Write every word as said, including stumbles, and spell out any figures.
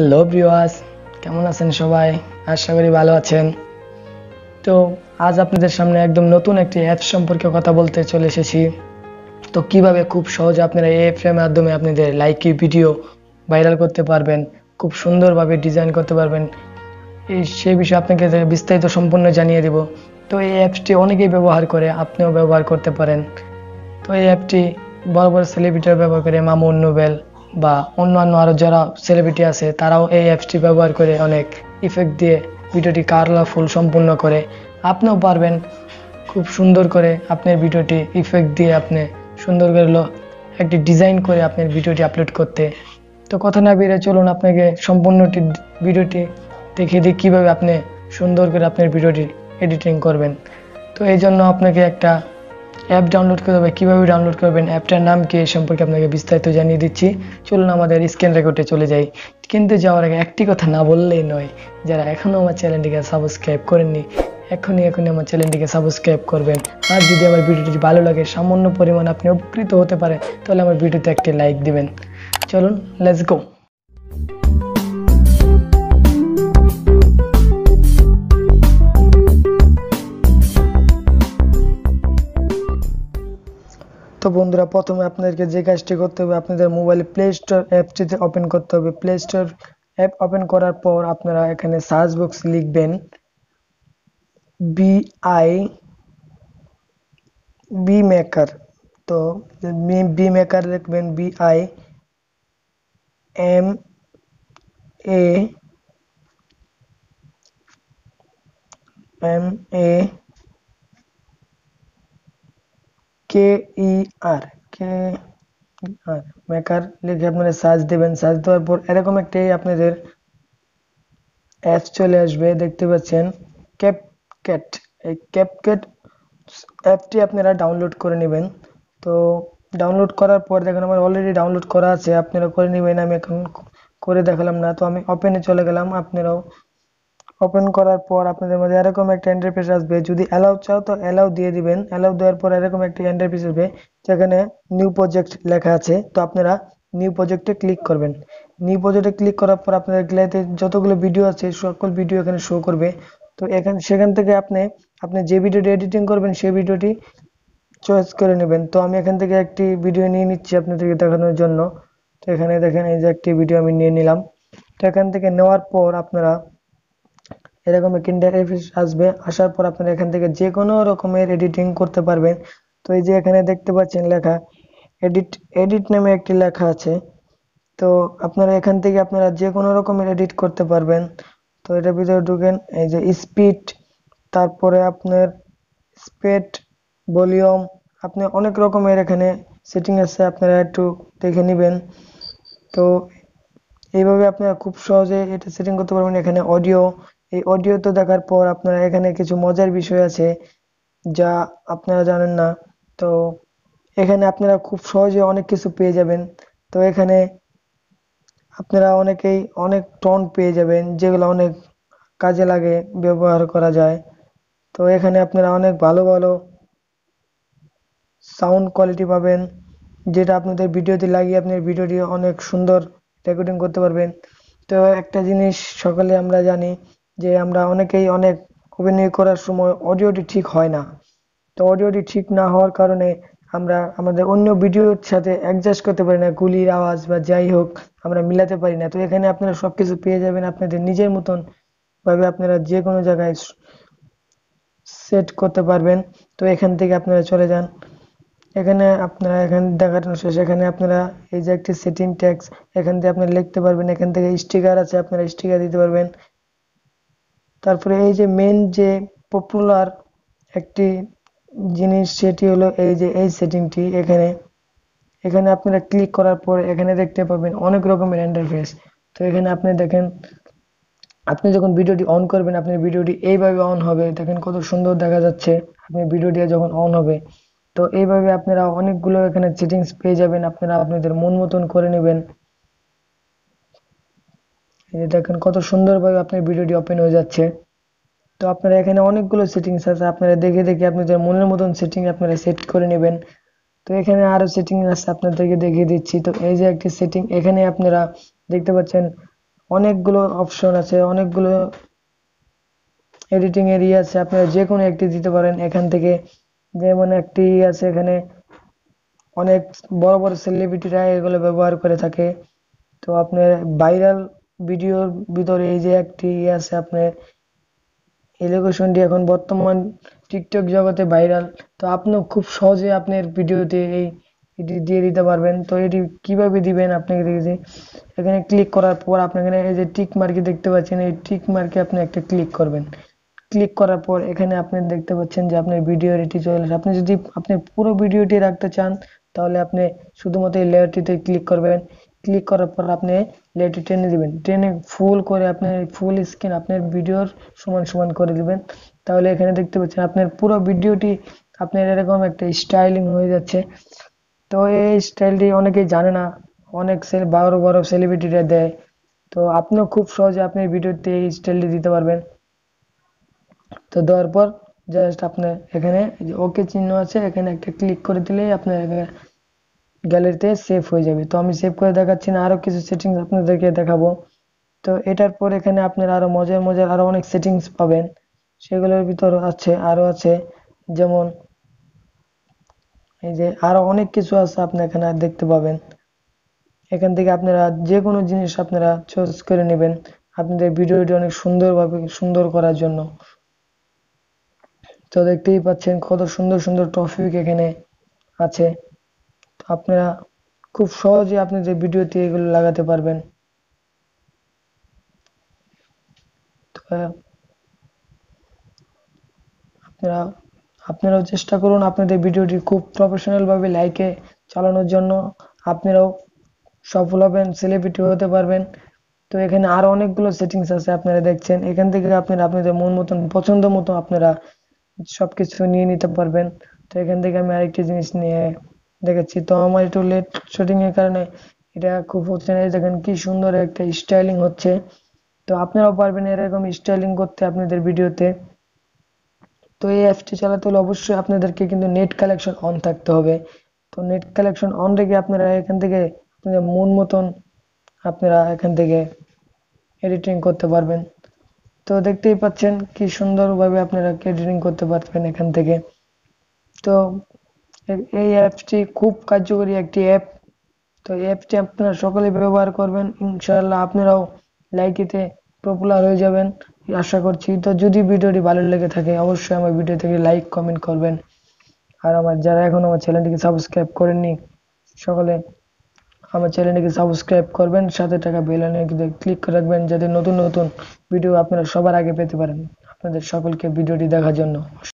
Hello viewers, কেমন আছেন সবাই? আশা করি ভালো আছেন। তো আজ আপনাদের সামনে একদম নতুন একটি অ্যাপ সম্পর্কে কথা বলতে চলে এসেছি। তো কিভাবে খুব সহজে আপনারা এই অ্যাপের মাধ্যমে আপনাদের লাইক ভিডিও ভাইরাল করতে পারবেন, খুব সুন্দরভাবে ডিজাইন করতে পারবেন, এই সেই বিষয়ে আপনাকে বিস্তারিত সম্পূর্ণ জানিয়ে দেব। তো এই অ্যাপটি অনেকেই ব্যবহার করে, আপনিও ব্যবহার করতে পারেন। তো এই অ্যাপটি বড় বড় সেলিব্রিটিরা ব্যবহার করে, মামুন, নোবেল বা অন্যান্য আরও যারা সেলিব্রিটি আছে তারাও এই অ্যাপসটি ব্যবহার করে অনেক ইফেক্ট দিয়ে ভিডিওটি কালারফুল সম্পূর্ণ করে। আপনিও পারবেন খুব সুন্দর করে আপনার ভিডিওটি ইফেক্ট দিয়ে আপনি সুন্দর করে একটি ডিজাইন করে আপনার ভিডিওটি আপলোড করতে। তো কথা না বেরিয়ে চলুন আপনাকে সম্পূর্ণটি ভিডিওটি দেখিয়ে দিই কীভাবে আপনি সুন্দর করে আপনার ভিডিওটি এডিটিং করবেন। তো এই জন্য আপনাকে একটা অ্যাপ ডাউনলোড করতে হবে। কীভাবে ডাউনলোড করবেন, অ্যাপটার নাম কি, এই সম্পর্কে আপনাকে বিস্তারিত জানিয়ে দিচ্ছি। চলুন আমাদের স্ক্রিন রেকর্ডে চলে যাই। কিন্তু যাওয়ার আগে একটি কথা না বললেই নয়, যারা এখনও আমার চ্যানেলটিকে সাবস্ক্রাইব করেননি এখনই এখনই আমার চ্যানেলটিকে সাবস্ক্রাইব করবেন। আর যদি আমার ভিডিওটি ভালো লাগে, সামান্য পরিমাণ আপনি উপকৃত হতে পারে, তাহলে আমার ভিডিওতে একটি লাইক দিবেন। চলুন লেটস গো। তো বন্ধুরা, প্রথমে আপনাদেরকে যে কাজটি করতে হবে, আপনাদের মোবাইলে প্লে স্টোর অ্যাপটিতে ওপেন করতে হবে। প্লে স্টোর অ্যাপ ওপেন করার পর আপনারা এখানে সার্চ বক্স লিখবেন বি আই বি মেকার। তো বি মেকার লিখবেন B I M A M A K E R K R maker लिखे अपने सर्च देवें। सर्च देवार पर एरकम एक एप्स चले आसबे, देखते पाच्छेन कैपकट। ए कैपकट एप्टी अपनारा डाउनलोड करे नेबेन। तो डाउनलोड करार पर देखেন আমার অলরেডি डाउनलोड করা আছে, আপনারা করে নেবেন। আমি এখন করে দেখালাম না, তো আমি ওপেনে চলে গেলাম। আপনারাও ওপেন করার পর আপনাদের মধ্যে এরকম একটা ইন্টারফেস আসবে। যদি অ্যালাউ চাও তো অ্যালাউ দিয়ে দিবেন। অ্যালাউ দেওয়ার পর এরকম একটা ইন্টারফেস আসবে, যেখানে নিউ প্রজেক্ট লেখা আছে। তো আপনারা নিউ প্রজেক্টে ক্লিক করবেন। নিউ প্রজেক্টে ক্লিক করার পর আপনাদের গ্যালারিতে যতগুলো ভিডিও আছে সকল ভিডিও এখানে শো করবে। তো এখানে সেখান থেকে আপনি আপনি যে ভিডিওটি এডিটিং করবেন সেই ভিডিওটি চয়েস করে নেবেন। তো আমি এখান থেকে একটি ভিডিও নিয়ে নিচ্ছি আপনাদেরকে দেখানোর জন্য। তো এখানে দেখেন এই যে একটি ভিডিও আমি নিয়ে নিলাম। তো এখান থেকে নেওয়ার পর আপনারা এরকম একটা ইন্টারফেস আসবে। আসার পর আপনারা এখান থেকে যে কোনো রকমের এডিটিং করতে পারবেন। তো এই যে এখানে দেখতে পাচ্ছেন লেখা এডিট এডিট নামে একটি লেখা আছে। তো আপনারা এখান থেকে আপনারা যে কোনো রকমের এডিট করতে পারবেন। তো এটার ভিতরে ঢুকেন, এই যে স্পিড, তারপরে আপনার স্পেড, ভলিউম, আপনি অনেক রকমের এখানে সেটিং আছে, আপনারা একটু দেখে নেবেন। তো এইভাবে আপনারা খুব সহজে এটা সেটিং করতে পারবেন। এখানে অডিও, এই অডিও তো দেখার পর আপনারা এখানে কিছু মজার বিষয় আছে যা আপনারা জানেন না। তো এখানে আপনারা খুব সহজে অনেক কিছু পেয়ে যাবেন। তো এখানে আপনারা অনেকেই অনেক টন পেয়ে যাবেন, যেগুলো অনেক কাজে লাগে, ব্যবহার করা যায়। তো এখানে আপনারা অনেক ভালো ভালো সাউন্ড কোয়ালিটি পাবেন, যেটা আপনাদের ভিডিওতে লাগিয়ে আপনার ভিডিওটি অনেক সুন্দর রেকর্ডিং করতে পারবেন। তো একটা জিনিস সকলে আমরা জানি যে আমরা অনেকেই অনেক অভিনয় করার সময় অডিওটি ঠিক হয় না। তো অডিওটি ঠিক না হওয়ার কারণে আমরা আমাদের অন্য ভিডিওর সাথে অ্যাডজাস্ট করতে পারি না, গুলির আওয়াজ বা যাই হোক আমরা মিলাতে পারি না। তো এখানে আপনারা সব কিছু পেয়ে যাবেন, আপনাদের নিজের মতন ভাবে আপনারা যে কোনো জায়গায় সেট করতে পারবেন। তো এখান থেকে আপনারা চলে যান। এখানে আপনারা এখানে দেখানো শেষ। এখানে আপনারা এই যে একটি সেটিং ট্যাক্স, এখান থেকে আপনারা লিখতে পারবেন। এখান থেকে স্টিকার আছে, আপনারা স্টিকার দিতে পারবেন। তারপরে এই যে মেন যে পপুলার একটি জিনিস সেটি হলো এই যে এই সেটিংটি। এখানে এখানে আপনারা ক্লিক করার পর এখানে দেখতে পাবেন অনেক রকমের ইন্টারফেস। তো এখানে আপনি দেখেন, আপনি যখন ভিডিওটি অন করবেন আপনার ভিডিওটি এইভাবে অন হবে। দেখেন কত সুন্দর দেখা যাচ্ছে আপনার ভিডিওটি যখন অন হবে। তো এইভাবে আপনারা অনেকগুলো এখানে সেটিংস পেয়ে যাবেন, আপনারা আপনাদের মন মতন করে নেবেন। দেখেন কত সুন্দরভাবে আপনার ভিডিওটি ওপেন হয়ে যাচ্ছে। তো আপনারা এখানে অনেকগুলো সেটিংস আছে, আপনারা দেখে দেখে আপনাদের মনের মতন সেটিং আপনারা সেট করে নেবেন। তো এখানে আরো সেটিং আছে, আপনাদেরকে দেখিয়ে দিচ্ছি। তো এই যে একটি সেটিং, এখানে আপনারা দেখতে পাচ্ছেন অনেকগুলো অপশন আছে, অনেকগুলো এডিটিং এরিয়া আছে, আপনারা যে কোনো একটি দিতে পারেন এখান থেকে। যেমন একটি আছে এখানে অনেক বড় বড় সেলিব্রিটিরা এগুলো ব্যবহার করে থাকে। তো আপনার ভাইরাল ভিডিওর ভিতরে এই যে একটি আছে আপনার এই লোকেশনটি এখন বর্তমান টিকটক জগতে ভাইরাল। তো আপনি খুব সহজে আপনার ভিডিওতে এই এটি দিয়ে দিতে পারবেন। তো এটি কিভাবে দিবেন আপনাকে দেখেছি, এখানে ক্লিক করার পর আপনি এখানে এই যে টিক মার্কে দেখতে পাচ্ছেন, এই টিক মার্কে আপনি একটা ক্লিক করবেন। ক্লিক করার পর এখানে আপনি দেখতে পাচ্ছেন যে আপনার ভিডিওর এটি চলে আসে। আপনি যদি আপনি পুরো ভিডিওটি রাখতে চান তাহলে আপনি শুধুমাত্র এই লেয়ারটিতে ক্লিক করবেন। ক্লিক করার পর আপনি লেয়ারটি টেনে দিবেন, টেনে ফুল করে আপনার ফুল স্ক্রিন আপনার ভিডিওর সমান সমান করে দিবেন। তাহলে এখানে দেখতে পাচ্ছেন আপনার পুরো ভিডিওটি আপনার এরকম একটা স্টাইলিং হয়ে যাচ্ছে। তো এই স্টাইলটি অনেকেই জানে না, অনেক বড় বড় সেলিব্রিটিরা দেয়। তো আপনিও খুব সহজে আপনার ভিডিওতে এই স্টাইলটি দিতে পারবেন। তো দেওয়ার পর জাস্ট আপনার এখানে ওকে চিহ্ন আছে, এখানে একটা ক্লিক করে দিলেই আপনার এখানে গ্যালারিতে সেভ হয়ে যাবে। তো আমি সেভ করে দেখাচ্ছি না, আরো কিছু সেটিংস আপনাদেরকে দেখাবো। তো এটার পর এখানে আপনার আরো মজার মজার আরো অনেক সেটিংস পাবেন, সেগুলোর ভিতর আছে আরো আছে যেমন এই যে আরো অনেক কিছু আছে আপনি এখানে দেখতে পাবেন। এখান থেকে আপনারা যে কোনো জিনিস আপনারা চয়েস করে নেবেন আপনাদের ভিডিওটি অনেক সুন্দরভাবে সুন্দর করার জন্য। তো দেখতেই পাচ্ছেন কত সুন্দর সুন্দর টপিক এখানে আছে। তো আপনারা খুব সহজে আপনাদের ভিডিওতে এগুলো লাগাতে পারবেন। তো আপনারা আপনারাও চেষ্টা করুন আপনাদের ভিডিওটি খুব প্রফেশনাল ভাবে লাইকে চালানোর জন্য, আপনারাও সফল হবেন, সেলিব্রিটি হতে পারবেন। তো এখানে আরো অনেকগুলো সেটিংস আছে আপনারা দেখছেন। এখান থেকে আপনারা আপনাদের মন মতন পছন্দ মতো আপনারা সবকিছু নিয়ে নিতে পারবেন। তো এখান থেকে আমি আরেকটি জিনিস নিয়ে দেখাচ্ছি। তো আমার একটু লেট শুটিং এর কারণে এটা খুব হচ্ছে না, দেখেন কি সুন্দর একটা স্টাইলিং হচ্ছে। তো আপনারাও পারবেন এরকম স্টাইলিং করতে আপনাদের ভিডিওতে। তো এই অ্যাপটি চালাতে হলে অবশ্যই আপনাদেরকে কিন্তু নেট কালেকশন অন থাকতে হবে। তো নেট কালেকশন অন রেখে আপনারা এখান থেকে আপনাদের মন মতন আপনারা এখান থেকে এডিটিং করতে পারবেন। তো দেখতেই পাচ্ছেন কি সুন্দরভাবে আপনারা এডিটিং করতে পারবেন এখান থেকে। তো এই অ্যাপটি খুব কার্যকরী একটি অ্যাপ। তো এই অ্যাপটি আপনারা সকলে ব্যবহার করবেন, ইনশাআল্লাহ আপনারাও লাইকিতে পপুলার হয়ে যাবেন আশা করছি। তো যদি ভিডিওটি ভালো লেগে থাকে অবশ্যই আমার ভিডিও থেকে লাইক কমেন্ট করবেন। আর আমার যারা এখন আমার চ্যানেলটিকে সাবস্ক্রাইব করেননি সকলে আমার চ্যানেলটিকে সাবস্ক্রাইব করবেন, সাথে টাকা বেল আইকনে ক্লিক করে রাখবেন যাতে নতুন নতুন ভিডিও আপনারা সবার আগে পেতে পারেন। আপনাদের সকলকে ভিডিওটি দেখার জন্য